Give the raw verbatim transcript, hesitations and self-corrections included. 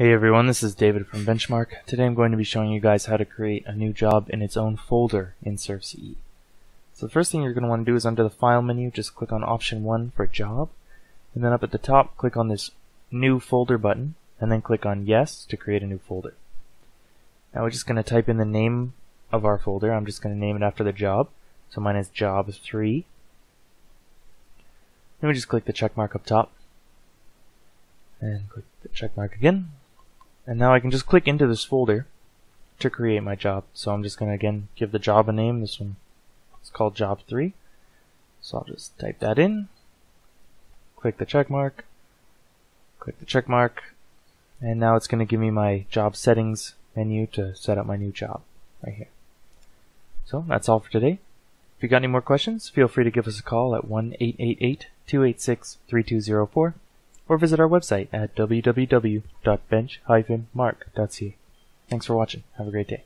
Hey everyone, this is David from Benchmark. Today I'm going to be showing you guys how to create a new job in its own folder in SurvCE. So the first thing you're going to want to do is under the File menu, just click on Option one for Job, and then up at the top click on this New Folder button, and then click on Yes to create a new folder. Now we're just going to type in the name of our folder. I'm just going to name it after the job, so mine is Job three. Then we just click the check mark up top, and click the check mark again. And now I can just click into this folder to create my job. So I'm just going to again give the job a name. This one is called Job three. So I'll just type that in, click the check mark, click the check mark, and now it's going to give me my job settings menu to set up my new job right here. So that's all for today. If you got any more questions, feel free to give us a call at one eight eight eight, two eight six, three two zero four. Or visit our website at w w w dot bench dash mark dot c a. Thanks for watching. Have a great day.